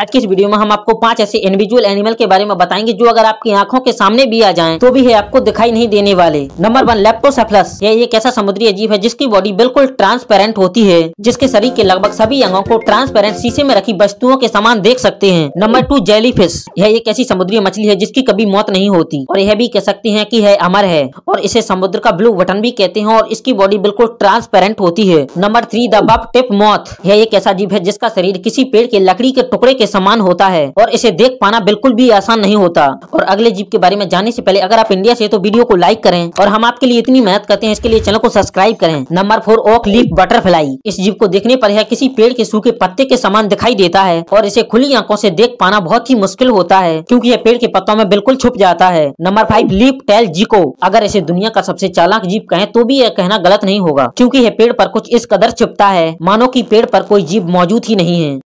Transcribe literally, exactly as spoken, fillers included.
आज की इस वीडियो में हम आपको पांच ऐसे इंडिविजुअल एनिमल के बारे में बताएंगे जो अगर आपकी आंखों के सामने भी आ जाएं तो भी है आपको दिखाई नहीं देने वाले। Number one, leptocephalus. यह एक ऐसा समुद्री जीव है जिसकी बॉडी बिल्कुल ट्रांसपेरेंट होती है, जिसके शरीर के लगभग सभी अंगों को ट्रांसपेरेंट शीशे में रखी वस्तुओं के समान देख सकते हैं। Number two, jellyfish. यह एक ऐसी समुद्री मछली है जिसकी कभी मौत नहीं होती और यह भी कह सकते हैं कि यह अमर है और इसे समुद्र का ब्लू बटन भी कहते हैं और इसकी बॉडी बिल्कुल ट्रांसपेरेंट होती है। Number three, the buff tip moth. यह एक ऐसा जीव है जिसका शरीर किसी पेड़ के लकड़ी के टुकड़े के समान होता है और इसे देख पाना बिल्कुल भी आसान नहीं होता। और अगले जीव के बारे में जानने से पहले अगर आप इंडिया से तो वीडियो को लाइक करें और हम आपके लिए इतनी मेहनत करते हैं इसके लिए चैनल को सब्सक्राइब करें। Number four, oak leaf butterfly. इस जीव को देखने पर यह किसी पेड़ के सूखे पत्ते के समान दिखाई देता है और इसे खुली आंखों से देख पाना बहुत ही मुश्किल होता है क्योंकि यह पेड़ के पत्तों में बिल्कुल छुप जाता है। Number five, leaf tail gecko. अगर इसे दुनिया का सबसे चालाक जीव कहें तो भी यह कहना गलत नहीं होगा क्योंकि यह पेड़ पर कुछ इस कदर छिपता है मानो कि पेड़ पर कोई जीव मौजूद ही नहीं है।